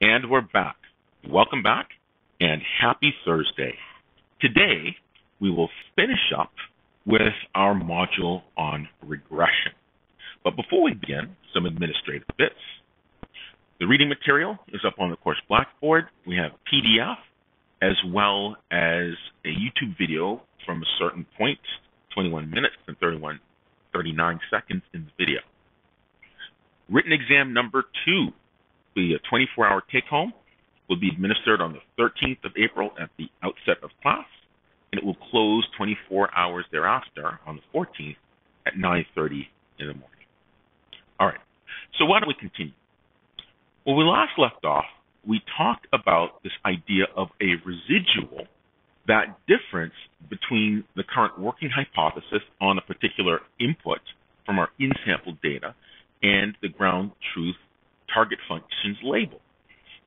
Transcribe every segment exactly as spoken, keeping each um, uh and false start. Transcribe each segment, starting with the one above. And we're back. Welcome back and happy Thursday. Today, we will finish up with our module on regression. But before we begin, some administrative bits. The reading material is up on the course Blackboard. We have a P D F as well as a YouTube video from a certain point, twenty-one minutes and thirty-one, thirty-nine seconds in the video. Written exam number two, the twenty-four hour take-home, will be administered on the thirteenth of April at the outset of class, and it will close twenty-four hours thereafter on the fourteenth at nine thirty in the morning. All right, so why don't we continue? When we last left off, we talked about this idea of a residual, that difference between the current working hypothesis on a particular input from our in-sample data and the ground truth target function's label.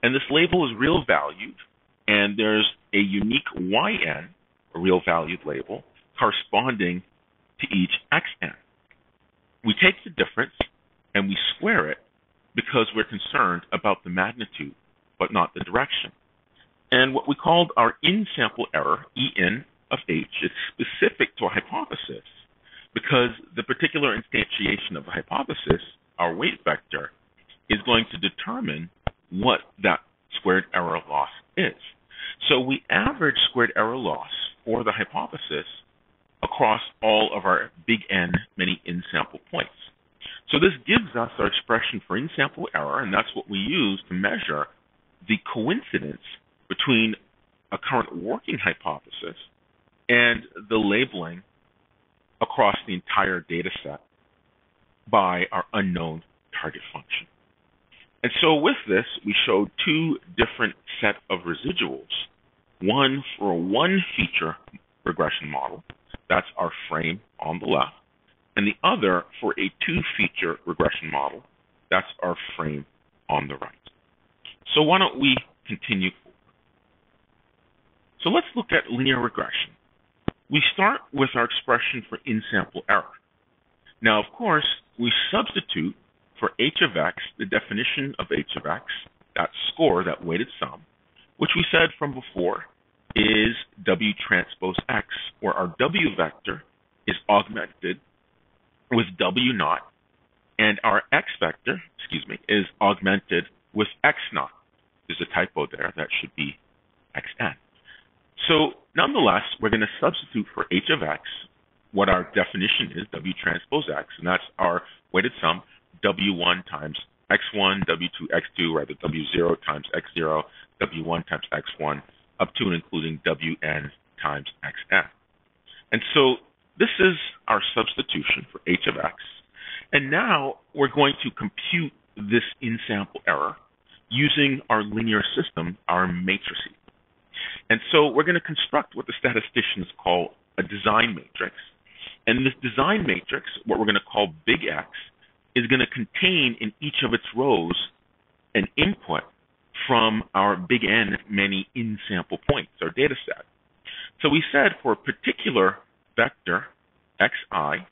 And this label is real valued, and there's a unique Y N, a real valued label, corresponding to each X N. We take the difference and we square it because we're concerned about the magnitude, but not the direction. And what we called our in-sample error, E N of H, is specific to a hypothesis because the particular instantiation of a hypothesis, our weight vector, is going to determine what that squared error loss is. So we average squared error loss for the hypothesis across all of our big N many in-sample points. So this gives us our expression for in-sample error, and that's what we use to measure the coincidence between a current working hypothesis and the labeling across the entire data set by our unknown target function. And so with this, we showed two different sets of residuals, one for a one-feature regression model, that's our frame on the left, and the other for a two-feature regression model, that's our frame on the right. So why don't we continue? So let's look at linear regression. We start with our expression for in-sample error. Now, of course, we substitute for h of x, the definition of h of x, that score, that weighted sum, which we said from before is w transpose x, where our w vector is augmented with w naught, and our x vector, excuse me, is augmented with x naught. There's a typo there. That should be xn. So nonetheless, we're going to substitute for h of x what our definition is, w transpose x, and that's our weighted sum, w one times x one, w two, x two, rather w zero times x zero, w one times x one, up to and including wn times xn. And so this is our substitution for h of x. And now we're going to compute this in-sample error using our linear system, our matrices. And so we're going to construct what the statisticians call a design matrix. And this design matrix, what we're going to call big X, is going to contain in each of its rows an input from our big N many in-sample points, our data set. So we said for a particular vector, xi,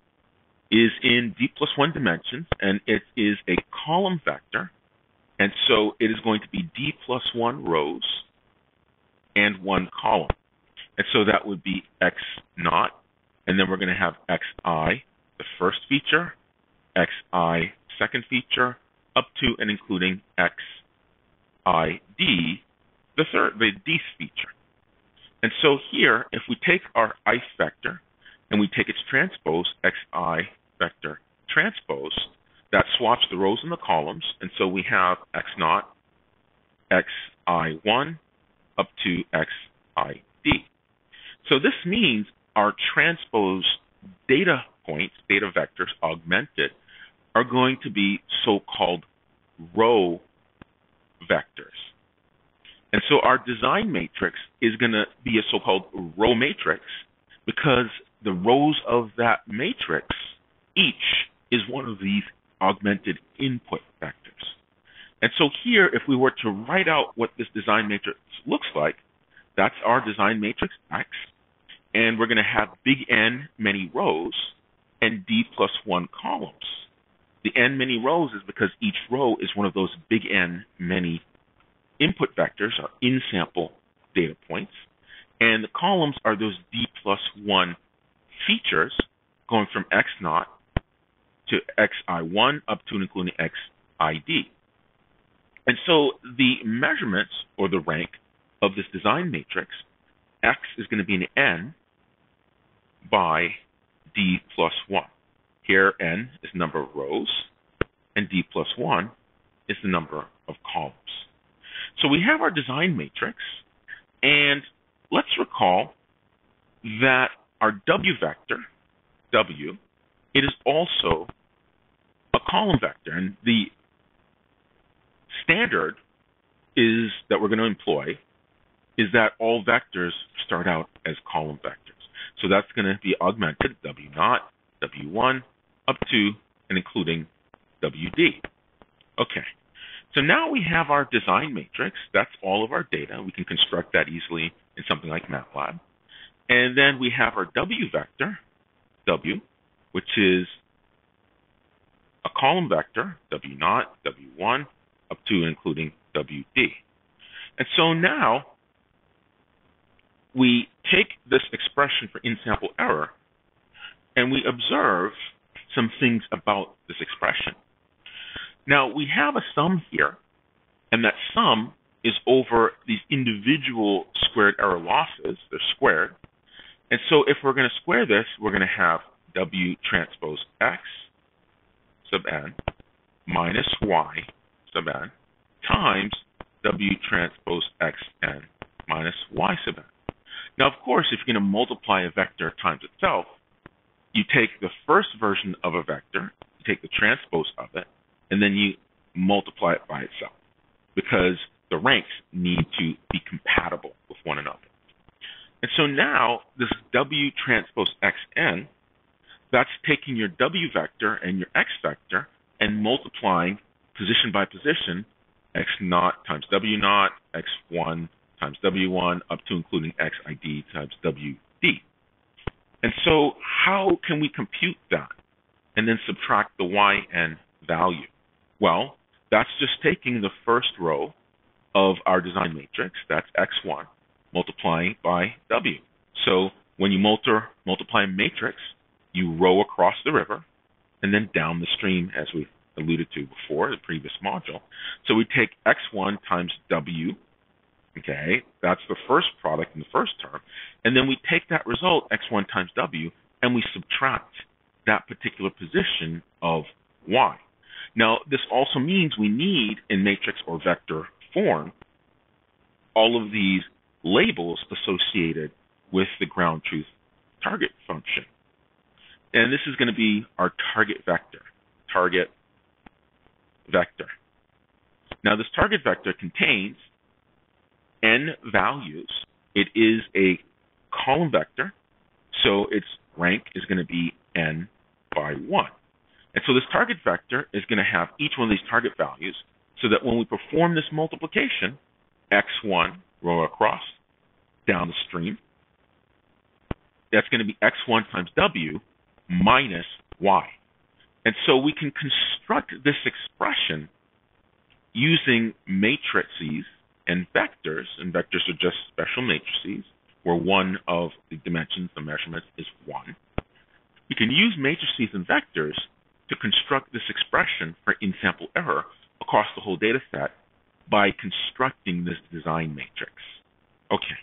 is in d plus one dimensions, and it is a column vector. And so it is going to be d plus one rows and one column. And so that would be x naught, and then we're going to have xi, the first feature, xi, second feature, up to and including xid, the third, the d feature. And so here, if we take our ith vector and we take its transpose, xi vector transpose, that swaps the rows and the columns, and so we have x naught, xi one, up to xid. So this means our transpose data points, data vectors augmented, are going to be so-called row vectors. And so our design matrix is going to be a so-called row matrix because the rows of that matrix, each is one of these augmented input vectors. And so here, if we were to write out what this design matrix looks like, that's our design matrix X, and we're going to have big N many rows and d plus one columns. The N many rows is because each row is one of those big N many input vectors are in-sample data points, and the columns are those D plus one features going from X naught to X I one up to and including X I D. And so the measurements, or the rank, of this design matrix, X is going to be an N by D plus one. Here N is the number of rows, and D plus one is the number of columns. So we have our design matrix, and let's recall that our W vector, W, it is also a column vector, and the standard is that we're going to employ is that all vectors start out as column vectors. So that's going to be augmented W naught, W one, up to and including W D. Okay, so now we have our design matrix. That's all of our data. We can construct that easily in something like MATLAB. And then we have our W vector, W, which is a column vector, W naught, W one, up to and including W D. And so now we take this expression for in-sample error, and we observe some things about this expression. Now, we have a sum here, and that sum is over these individual squared error losses. They're squared. And so if we're going to square this, we're going to have W transpose X sub N minus Y sub N times W transpose X N minus Y sub N. Now, of course, if you're going to multiply a vector times itself, you take the first version of a vector, you take the transpose of it, and then you multiply it by itself, because the ranks need to be compatible with one another. And so now this W transpose X N, that's taking your W vector and your X vector and multiplying position by position, X naught times W naught, X one times W one, up to including X I D times W D. And so how can we compute that and then subtract the Y N value? Well, that's just taking the first row of our design matrix, that's X one, multiplying by W. So when you multiply a matrix, you row across the river and then down the stream, as we alluded to before, the previous module. So we take X one times W, okay, that's the first product in the first term, and then we take that result, X one times W, and we subtract that particular position of Y. Now, this also means we need, in matrix or vector form, all of these labels associated with the ground truth target function. And this is going to be our target vector, target vector. Now, this target vector contains N values. It is a column vector, so its rank is going to be N by one. And so this target vector is going to have each one of these target values so that when we perform this multiplication, X one, row across, down the stream, that's going to be X one times W minus Y. And so we can construct this expression using matrices and vectors, and vectors are just special matrices, where one of the dimensions, the measurement, is one. We can use matrices and vectors to construct this expression for in-sample error across the whole data set by constructing this design matrix. Okay,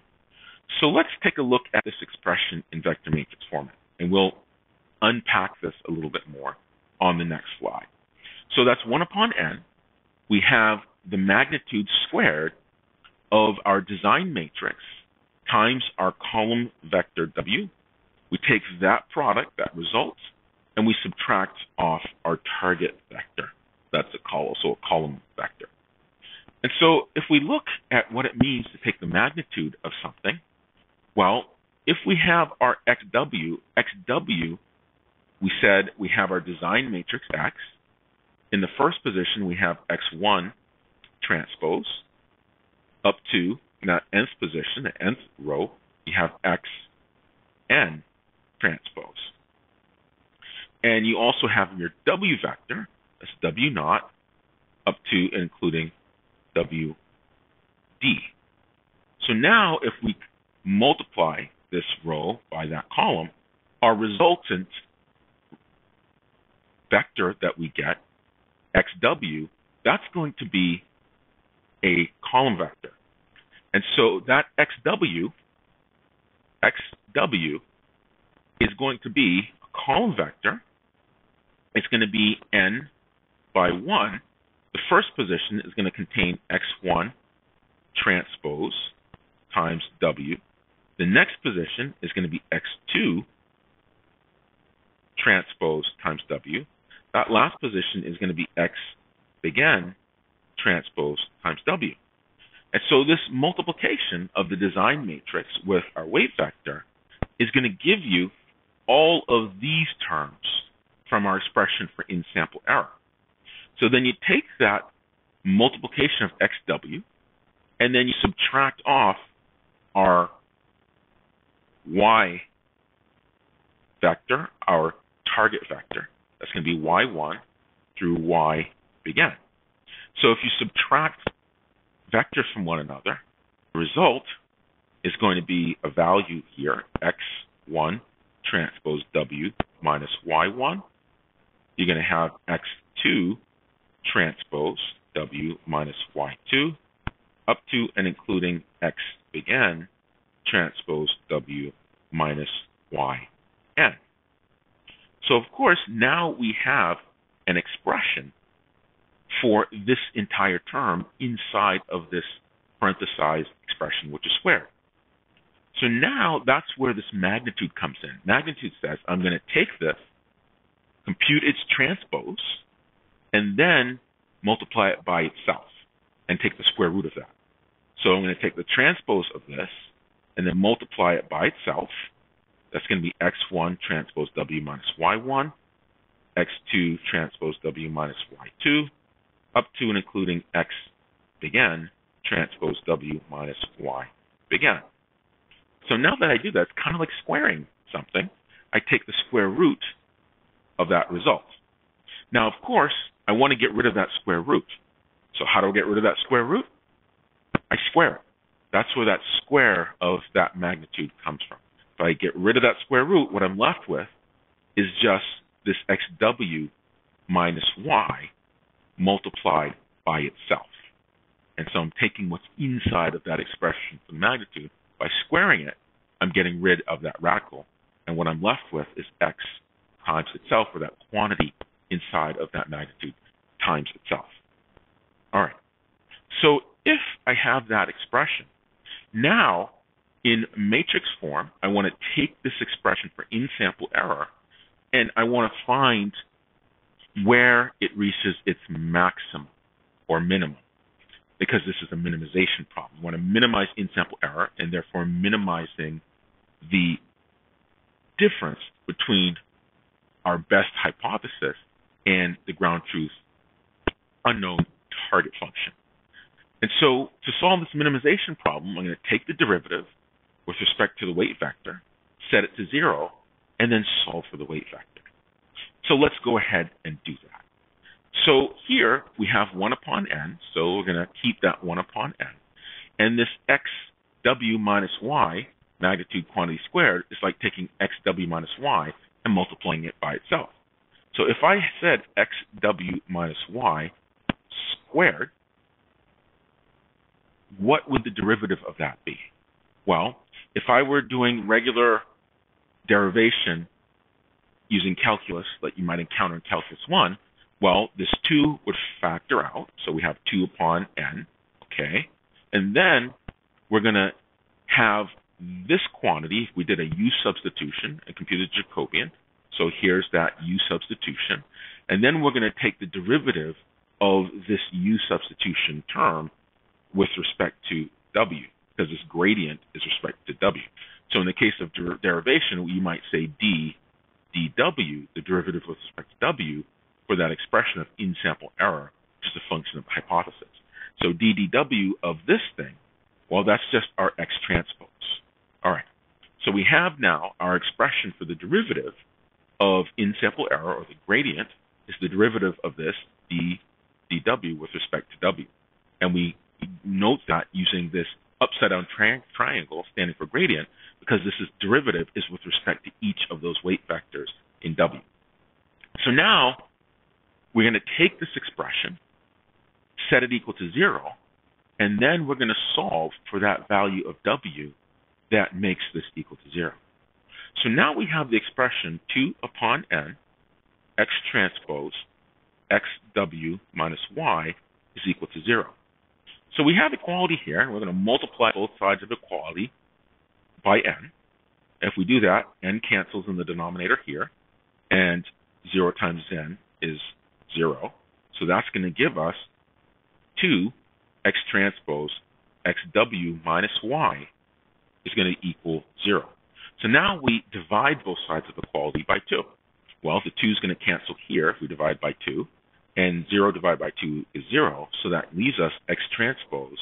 so let's take a look at this expression in vector matrix format, and we'll unpack this a little bit more on the next slide. So that's one upon N. We have the magnitude squared of our design matrix times our column vector W. We take that product, that result, and we subtract off our target vector. That's a column, so a column vector. And so if we look at what it means to take the magnitude of something, well, if we have our X W, X W, we said we have our design matrix X. In the first position, we have X one transpose up to, in that nth position, the nth row, you have X N transpose. And you also have your W vector, that's W naught, up to and including W D. So now if we multiply this row by that column, our resultant vector that we get, X W, that's going to be a column vector. And so that X W, X W is going to be a column vector. It's going to be n by one. The first position is going to contain X one transpose times W. The next position is going to be X two transpose times W. That last position is going to be X big N transpose times W. And so this multiplication of the design matrix with our wave vector is going to give you all of these terms from our expression for in-sample error. So then you take that multiplication of X W, and then you subtract off our Y vector, our target vector. That's going to be Y one through Y big N. So if you subtract vectors from one another, the result is going to be a value here, X one transpose W minus Y one. You're going to have X two transpose W minus Y two up to and including X big N transpose W minus Y N. So of course, now we have an expression for this entire term inside of this parenthesized expression, which is squared. So now that's where this magnitude comes in. Magnitude says, I'm going to take this, compute its transpose, and then multiply it by itself and take the square root of that. So I'm going to take the transpose of this and then multiply it by itself. That's going to be X one transpose W minus Y one, X two transpose W minus Y two, up to and including X big N transpose W minus Y big N. So now that I do that, it's kind of like squaring something. I take the square root of that result. Now, of course, I want to get rid of that square root. So how do I get rid of that square root? I square it. That's where that square of that magnitude comes from. If I get rid of that square root, what I'm left with is just this X W minus Y multiplied by itself. And so I'm taking what's inside of that expression for magnitude. By squaring it, I'm getting rid of that radical, and what I'm left with is X times itself, or that quantity inside of that magnitude times itself. All right. So if I have that expression, now in matrix form, I want to take this expression for in-sample error, and I want to find where it reaches its maximum or minimum, because this is a minimization problem. We want to minimize in-sample error and therefore minimizing the difference between our best hypothesis and the ground truth unknown target function. And so to solve this minimization problem, I'm going to take the derivative with respect to the weight vector, set it to zero, and then solve for the weight vector. So let's go ahead and do that. So here we have one upon n, so we're going to keep that one upon n. And this X W minus Y, magnitude quantity squared, is like taking X W minus Y and multiplying it by itself. So if I said X W minus Y squared, what would the derivative of that be? Well, if I were doing regular derivation using calculus that you might encounter in calculus one, well, this two would factor out, so we have two upon n, okay? And then we're going to have this quantity, if we did a u substitution and computed Jacobian, so here's that u substitution, and then we're going to take the derivative of this u substitution term with respect to w, because this gradient is respect to w. So in the case of der derivation, you might say d dw, the derivative with respect to w, for that expression of in-sample error, which is a function of hypothesis. So d dw of this thing, well, that's just our x transpose. All right, so we have now our expression for the derivative of in-sample error, or the gradient, is the derivative of this d dw with respect to w. And we note that using this upside down tri triangle standing for gradient, because this is derivative is with respect to each of those weight vectors in W. So now we're going to take this expression, set it equal to zero, and then we're going to solve for that value of W that makes this equal to zero. So now we have the expression two upon n, x transpose, xw minus y is equal to zero. So we have equality here, and we're going to multiply both sides of equality by n. If we do that, n cancels in the denominator here, and zero times n is zero. So that's going to give us two x transpose xw minus y is going to equal zero. So now we divide both sides of equality by two. Well, the two is going to cancel here if we divide by two, and zero divided by two is zero, so that leaves us x transpose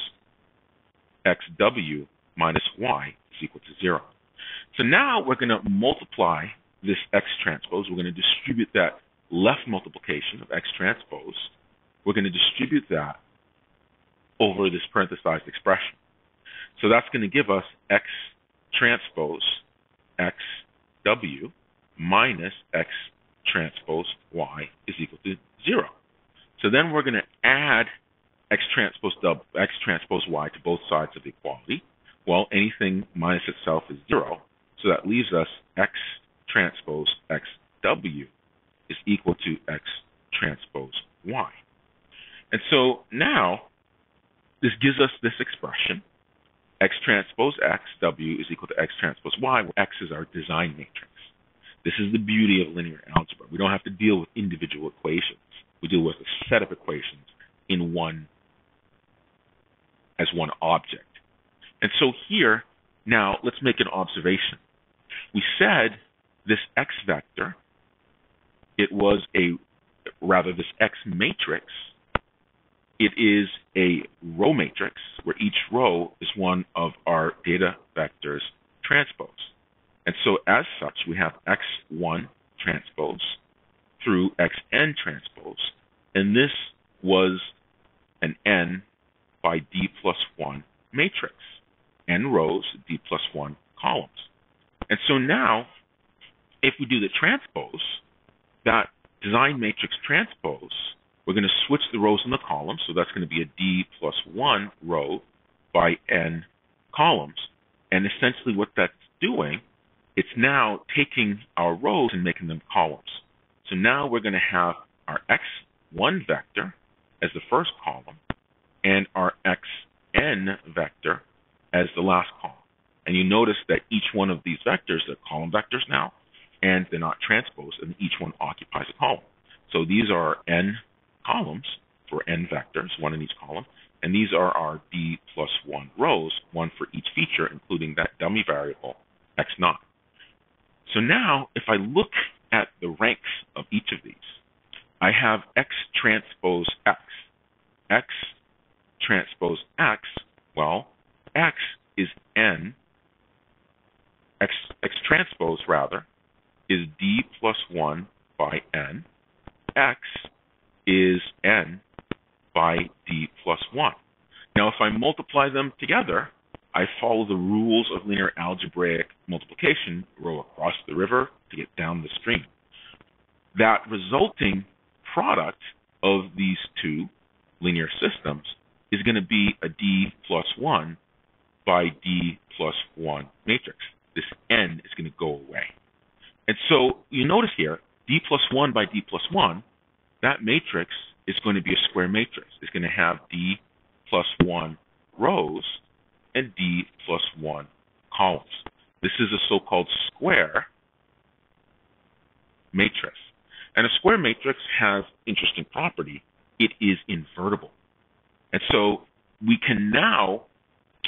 xw minus y is equal to zero. So now we're going to multiply this x transpose. We're going to distribute that left multiplication of x transpose. We're going to distribute that over this parenthesized expression. So that's going to give us x transpose xw minus x transpose y is equal to zero. So then we're going to add x transpose w, x transpose y to both sides of the equality. Well, anything minus itself is zero, so that leaves us x transpose xw is equal to x transpose y. And so now this gives us this expression, x transpose xw is equal to x transpose y, where x is our design matrix. This is the beauty of linear algebra. We don't have to deal with individual equations. We deal with a set of equations in one, as one object. And so here, now, let's make an observation. We said this x vector, it was a, rather this x matrix, it is a row matrix where each row is one of our data vectors transpose. And so as such, we have x one transpose through xn transpose, and this was an n by d plus one matrix, n rows, d plus one columns. And so now, if we do the transpose, that design matrix transpose, we're going to switch the rows and the columns, so that's going to be a d plus one row by n columns, and essentially what that's doing, it's now taking our rows and making them columns. So now we're going to have our x one vector as the first column and our xn vector as the last column. And you notice that each one of these vectors, they're column vectors now, and they're not transposed, and each one occupies a column. So these are n columns for n vectors, one in each column, and these are our d plus one rows, one for each feature, including that dummy variable x naught. So now, if I look at the ranks of each of these, I have x transpose x. X transpose x, well, x is n, x, x transpose, rather, is d plus one by n. X is n by d plus one. Now, if I multiply them together, I follow the rules of linear algebraic multiplication, row across the river to get down the stream. That resulting product of these two linear systems is going to be a d plus one by d plus one matrix. This n is going to go away. And so you notice here, d plus one by d plus one, that matrix is going to be a square matrix. It's going to have d plus one rows and d plus one columns. This is a so-called square matrix. And a square matrix has interesting property. It is invertible. And so we can now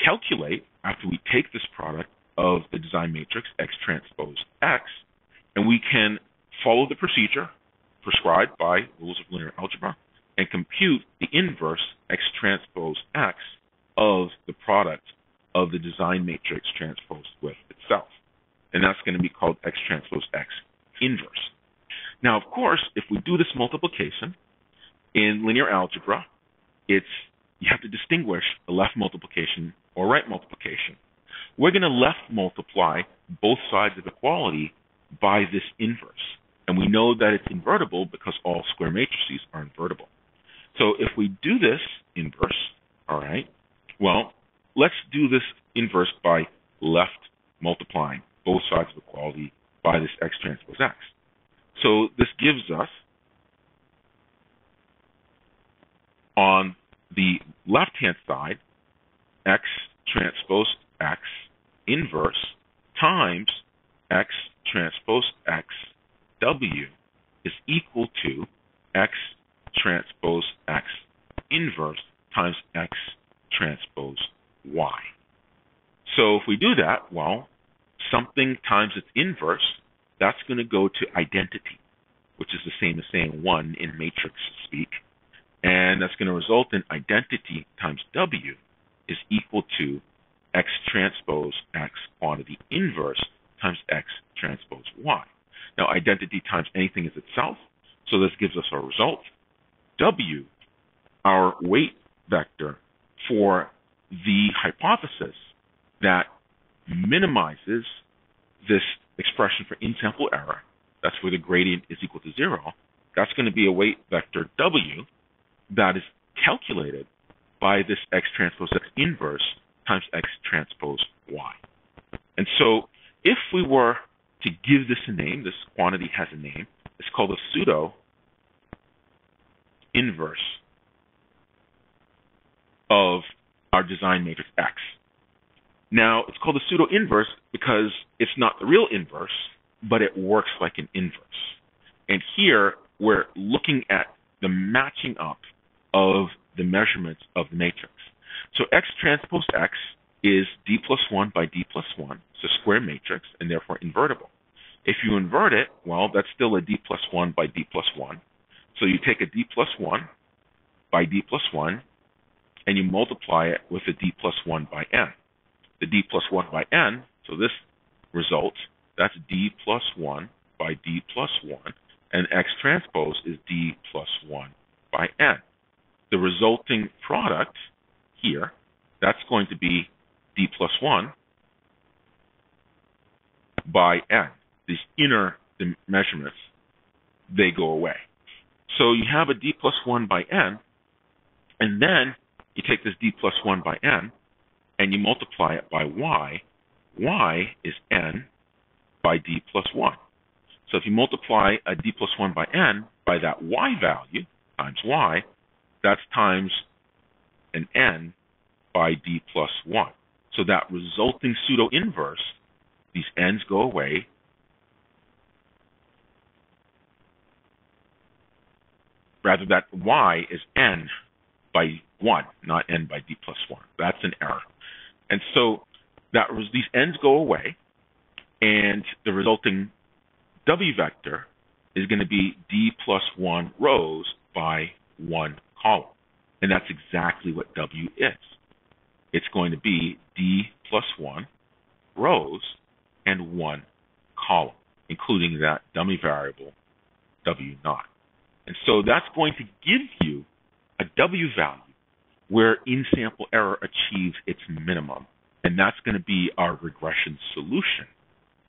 calculate, after we take this product of the design matrix, x transpose x, and we can follow the procedure prescribed by rules of linear algebra and compute the inverse x transpose x of the product of the design matrix transposed with itself. And that's going to be called x transpose x inverse. Now, of course, if we do this multiplication in linear algebra, it's you have to distinguish the left multiplication or right multiplication. We're going to left multiply both sides of equality by this inverse. And we know that it's invertible because all square matrices are invertible. So if we do this inverse, all right, well, let's do this inverse by left multiplying both sides of equality by this x transpose x. So this gives us, on the left-hand side, x transpose x inverse times x transpose x w is equal to x transpose x inverse times x transpose y. So if we do that, well, something times its inverse, that's going to go to identity, which is the same as saying one in matrix speak. And that's going to result in identity times w is equal to x transpose x quantity inverse times x transpose y. Now, identity times anything is itself, so this gives us our result. W, our weight vector for the hypothesis that minimizes this expression for in-sample error, that's where the gradient is equal to zero, that's going to be a weight vector w that is calculated by this x transpose x inverse times x transpose y. And so if we were to give this a name, this quantity has a name, it's called a pseudo-inverse of our design matrix X. Now, it's called a pseudo-inverse because it's not the real inverse, but it works like an inverse. And here, we're looking at the matching up of the measurements of the matrix. So X transpose X is D plus one by D plus one. It's a square matrix and therefore invertible. If you invert it, well, that's still a D plus one by D plus one. So you take a D plus one by D plus one and you multiply it with a D plus one by N. The D plus one by N, so this result, that's D plus one by D plus one, and X transpose is D plus one by N. The resulting product here, that's going to be D plus one by N. These inner measurements, they go away. So you have a D plus one by N, and then you take this D plus one by N, and you multiply it by Y. Y is N by D plus one. So if you multiply a D plus one by N by that Y value times Y, that's times an N by D plus one. So that resulting pseudo-inverse, these N's go away, rather that Y is N by one, not N by D plus one. That's an error. And so that these N's go away, and the resulting W vector is going to be D plus one rows by one column. And that's exactly what W is. It's going to be D plus one rows and one column, including that dummy variable W naught. And so that's going to give you a W value where in-sample error achieves its minimum. And that's going to be our regression solution,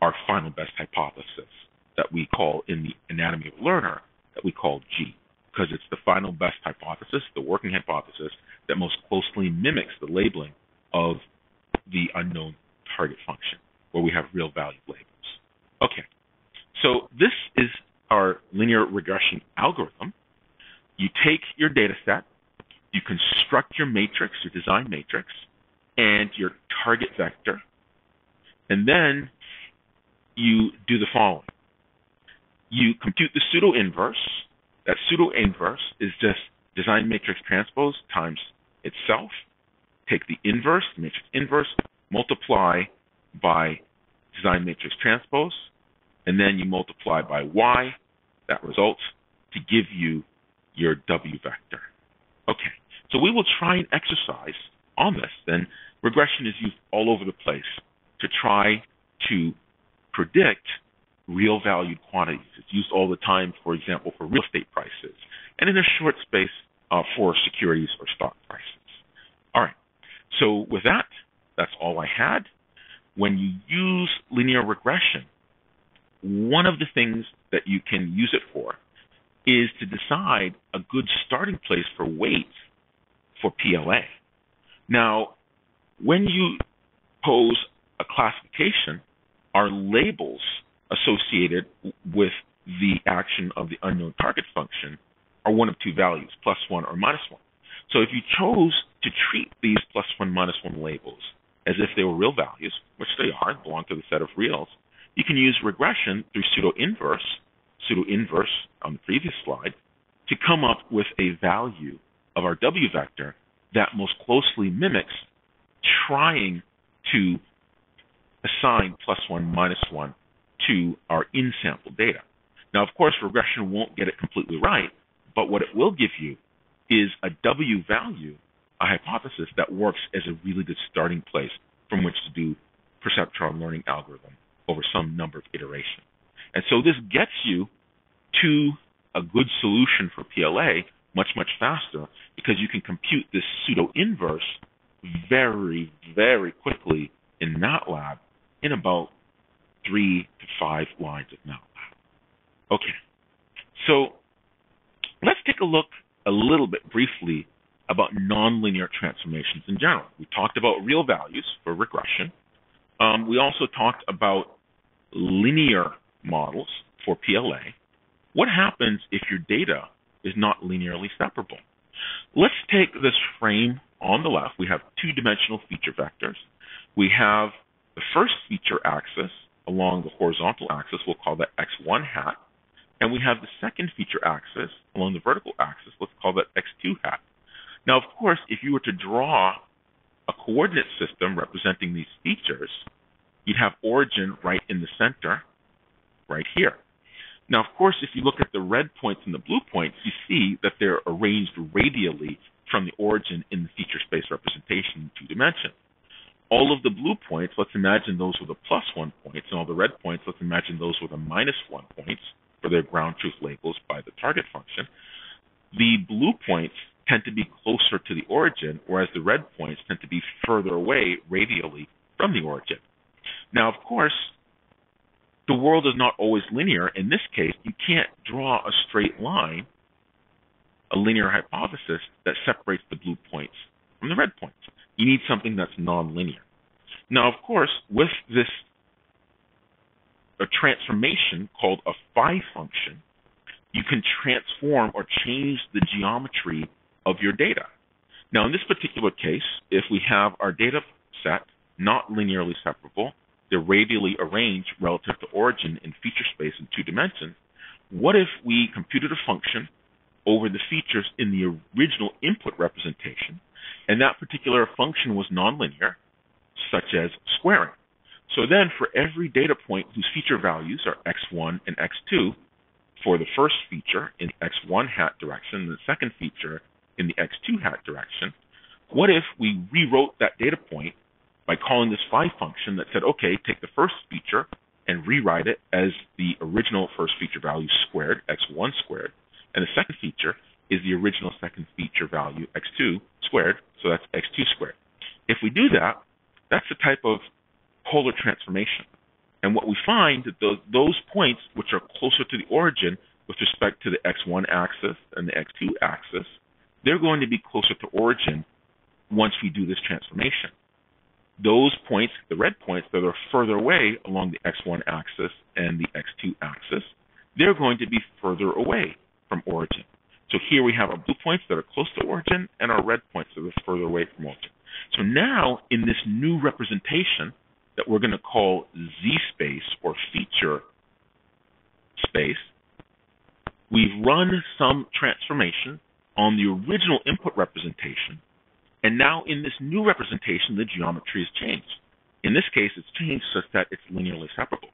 our final best hypothesis that we call in the anatomy of learner that we call G, because it's the final best hypothesis, the working hypothesis, that most closely mimics the labeling of the unknown target function, where we have real value labels. Okay, so this is our linear regression algorithm. You take your data set, you construct your matrix, your design matrix, and your target vector, and then you do the following. You compute the pseudo-inverse. That pseudo-inverse is just design matrix transpose times itself. Take the inverse, matrix inverse, multiply by design matrix transpose, and then you multiply by Y, that results, to give you your W vector. Okay, so we will try an exercise on this, and regression is used all over the place to try to predict real valued quantities. It's used all the time, for example, for real estate prices, and in a short space uh, for securities or stock prices. All right. So with that, that's all I had. When you use linear regression, one of the things that you can use it for is to decide a good starting place for weights for P L A. Now, when you pose a classification, are labels associated with the action of the unknown target function are one of two values, plus one or minus one. So if you chose to treat these plus one, minus one labels as if they were real values, which they are, belong to the set of reals, you can use regression through pseudo-inverse, pseudo-inverse on the previous slide, to come up with a value of our W vector that most closely mimics trying to assign plus one, minus one to our in-sample data. Now, of course, regression won't get it completely right, but what it will give you is a W value, a hypothesis that works as a really good starting place from which to do perceptron learning algorithm over some number of iterations. And so this gets you to a good solution for P L A much, much faster because you can compute this pseudo-inverse very, very quickly in MATLAB in about three to five lines of MATLAB. Okay, so let's take a look a little bit briefly about nonlinear transformations in general. We talked about real values for regression. Um, we also talked about linear models for P L A. What happens if your data is not linearly separable? Let's take this frame on the left. We have two-dimensional feature vectors. We have the first feature axis along the horizontal axis. We'll call that x one hat. And we have the second feature axis along the vertical axis. Let's call that x two hat. Now, of course, if you were to draw a coordinate system representing these features, you'd have origin right in the center, right here. Now, of course, if you look at the red points and the blue points, you see that they're arranged radially from the origin in the feature space representation in two dimensions. All of the blue points, let's imagine those were the plus one points, and all the red points, let's imagine those were the minus one points for their ground truth labels by the target function. The blue points tend to be closer to the origin, whereas the red points tend to be further away radially from the origin. Now, of course, the world is not always linear. In this case, you can't draw a straight line, a linear hypothesis that separates the blue points from the red points. You need something that's nonlinear. Now, of course, with this a transformation called a phi function, you can transform or change the geometry of your data. Now, in this particular case, if we have our data set not linearly separable, they're radially arranged relative to origin in feature space in two dimensions, what if we computed a function over the features in the original input representation, and that particular function was nonlinear, such as squaring? So then for every data point whose feature values are x one and x two, for the first feature in the x one hat direction and the second feature in the x two hat direction, what if we rewrote that data point by calling this phi function that said, okay, take the first feature and rewrite it as the original first feature value squared, x one squared, and the second feature is the original second feature value, x two squared, so that's x two squared. If we do that, that's the type of polar transformation. And what we find that those, those points which are closer to the origin with respect to the x one axis and the x two axis, they're going to be closer to origin once we do this transformation. Those points, the red points that are further away along the x one axis and the x two axis, they're going to be further away from origin. So here we have our blue points that are close to origin and our red points that are further away from origin. So now in this new representation that we're going to call z-space or feature space, we've run some transformation on the original input representation, and now in this new representation, the geometry is changed. In this case, it's changed such that it's linearly separable.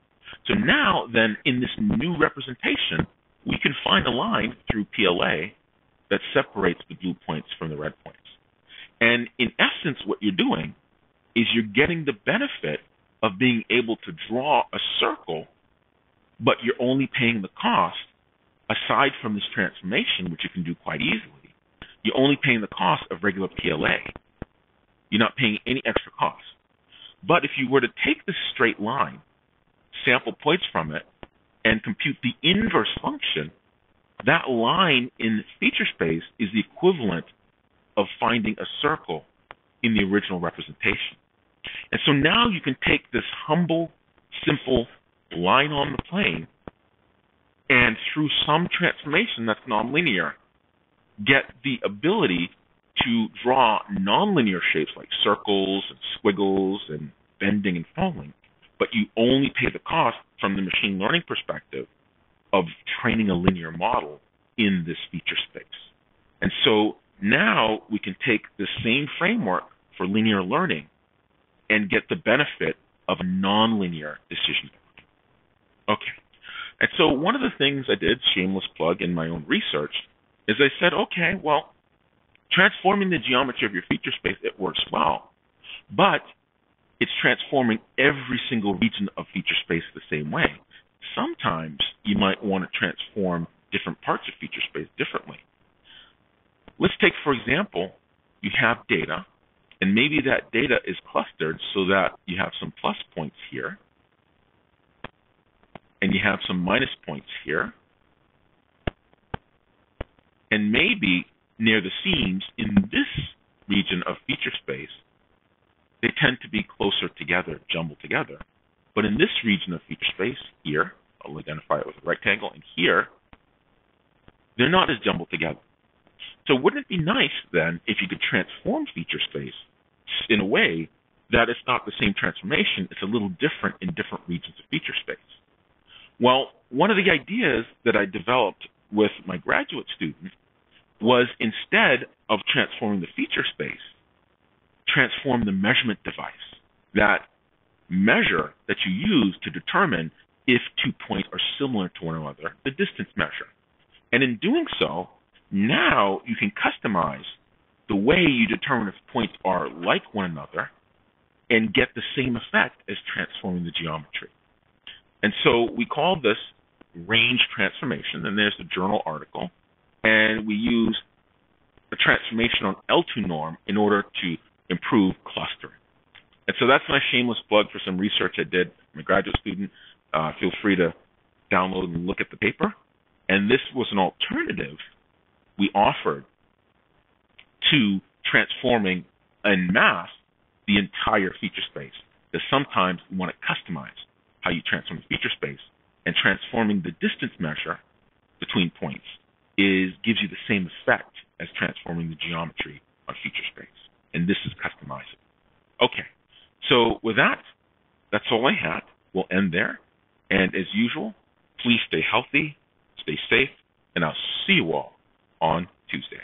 So now then, in this new representation, we can find a line through P L A that separates the blue points from the red points. And in essence, what you're doing is you're getting the benefit of being able to draw a circle, but you're only paying the cost, aside from this transformation, which you can do quite easily, you're only paying the cost of regular P L A. You're not paying any extra cost. But if you were to take the straight line, sample points from it, and compute the inverse function, that line in feature space is the equivalent of finding a circle in the original representation. And so now you can take this humble, simple line on the plane and through some transformation that's nonlinear, get the ability to draw nonlinear shapes like circles and squiggles and bending and falling, but you only pay the cost from the machine learning perspective of training a linear model in this feature space. And so now we can take the same framework for linear learning and get the benefit of nonlinear decision making. Okay. And so one of the things I did, shameless plug in my own research, is I said, okay, well, transforming the geometry of your feature space, it works well, but it's transforming every single region of feature space the same way. Sometimes you might want to transform different parts of feature space differently. Let's take, for example, you have data, and maybe that data is clustered so that you have some plus points here, and you have some minus points here, and maybe near the seams in this region of feature space, they tend to be closer together, jumbled together. But in this region of feature space here, I'll identify it with a rectangle, and here, they're not as jumbled together. So wouldn't it be nice then if you could transform feature space in a way that it's not the same transformation, it's a little different in different regions of feature space? Well, one of the ideas that I developed with my graduate student was instead of transforming the feature space, transform the measurement device, that measure that you use to determine if two points are similar to one another, the distance measure. And in doing so, now you can customize the way you determine if points are like one another and get the same effect as transforming the geometry. And so we call this range transformation, and there's the journal article, and we use a transformation on L two norm in order to improve clustering. And so that's my shameless plug for some research I did. I'm a graduate student. Uh, feel free to download and look at the paper. And this was an alternative we offered to transforming en masse the entire feature space, because sometimes you want to customize how you transform the feature space, and transforming the distance measure between points is gives you the same effect as transforming the geometry on feature space, and this is customizable. Okay, so with that, that's all I had. We'll end there, and as usual, please stay healthy, stay safe, and I'll see you all on Tuesday.